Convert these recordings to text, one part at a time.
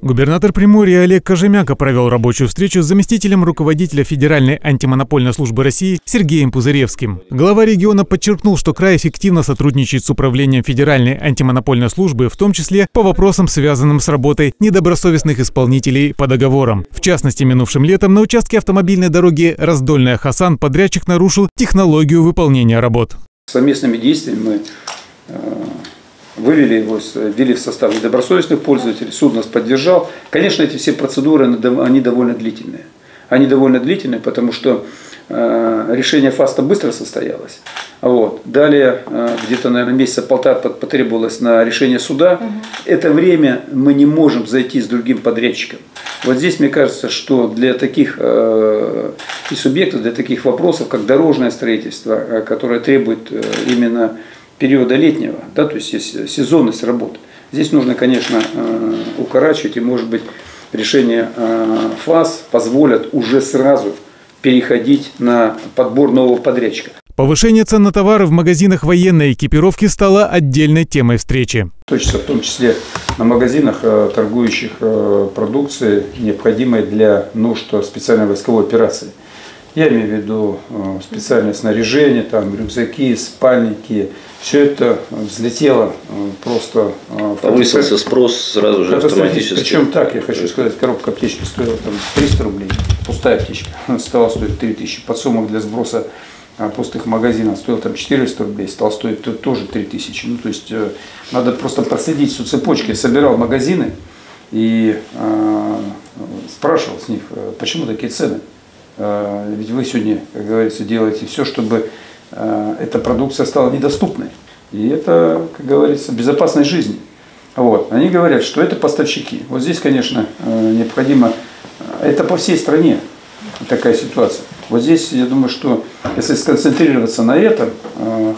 Губернатор Приморья Олег Кожемяко провел рабочую встречу с заместителем руководителя Федеральной антимонопольной службы России Сергеем Пузыревским. Глава региона подчеркнул, что край эффективно сотрудничает с управлением Федеральной антимонопольной службы, в том числе по вопросам, связанным с работой недобросовестных исполнителей по договорам. В частности, минувшим летом на участке автомобильной дороги Раздольная-Хасан подрядчик нарушил технологию выполнения работ. Совместными действиями мы ввели в состав недобросовестных пользователей, суд нас поддержал. Конечно, эти все процедуры, они довольно длительные. Они довольно длительные, потому что решение ФАСТа быстро состоялось. Вот. Далее, где-то, наверное, месяца полтора потребовалось на решение суда. Это время мы не можем зайти с другим подрядчиком. Вот здесь, мне кажется, что для таких и субъектов, для таких вопросов, как дорожное строительство, которое требует именно периода летнего, да, то есть есть сезонность работ. Здесь нужно, конечно, укорачивать, и, может быть, решение ФАС позволят уже сразу переходить на подбор нового подрядчика. Повышение цен на товары в магазинах военной экипировки стало отдельной темой встречи. Точно, в том числе на магазинах, торгующих продукцией, необходимой для нужд специальной войсковой операции. Я имею в виду специальное снаряжение, там, рюкзаки, спальники. Все это взлетело просто. Повысился спрос сразу же автоматически. Причем так, я хочу сказать, коробка аптечки стоила там 300 рублей, пустая аптечка стала стоить 3000. Подсумок для сброса пустых магазинов стоил там 400 рублей, стал стоить тоже 3000. Ну, то есть надо просто проследить всю цепочку. Я собирал магазины и спрашивал с них, почему такие цены. Ведь вы сегодня, как говорится, делаете все, чтобы эта продукция стала недоступной. И это, как говорится, безопасной жизни. Вот. Они говорят, что это поставщики. Вот здесь, конечно, необходимо... Это по всей стране такая ситуация. Вот здесь, я думаю, что если сконцентрироваться на этом,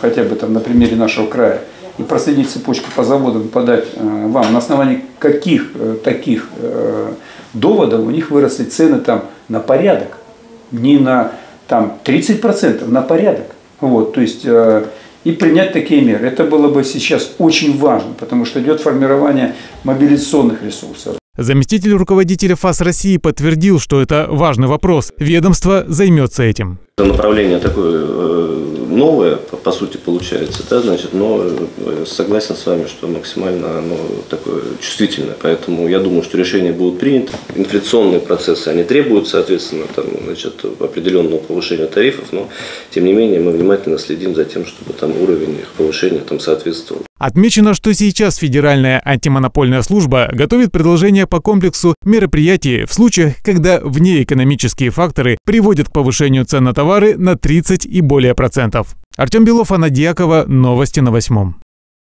хотя бы там на примере нашего края, и проследить цепочку по заводам, подать вам, на основании каких таких доводов у них выросли цены там на порядок. Не на там 30%, на порядок. Вот, то есть, и принять такие меры. Это было бы сейчас очень важно, потому что идет формирование мобилизационных ресурсов. Заместитель руководителя ФАС России подтвердил, что это важный вопрос. Ведомство займется этим. Направление такое новое, по сути, получается, да, значит, но согласен с вами, что максимально оно такое чувствительное. Поэтому я думаю, что решения будут приняты. Инфляционные процессы, они требуют, соответственно, там, значит, определенного повышения тарифов, но, тем не менее, мы внимательно следим за тем, чтобы там уровень их повышения там соответствовал. Отмечено, что сейчас Федеральная антимонопольная служба готовит предложение по комплексу мероприятий в случаях, когда внеэкономические факторы приводят к повышению цен на товары на 30% и более процентов. Артем Белов, Анна Дьякова, новости на 8.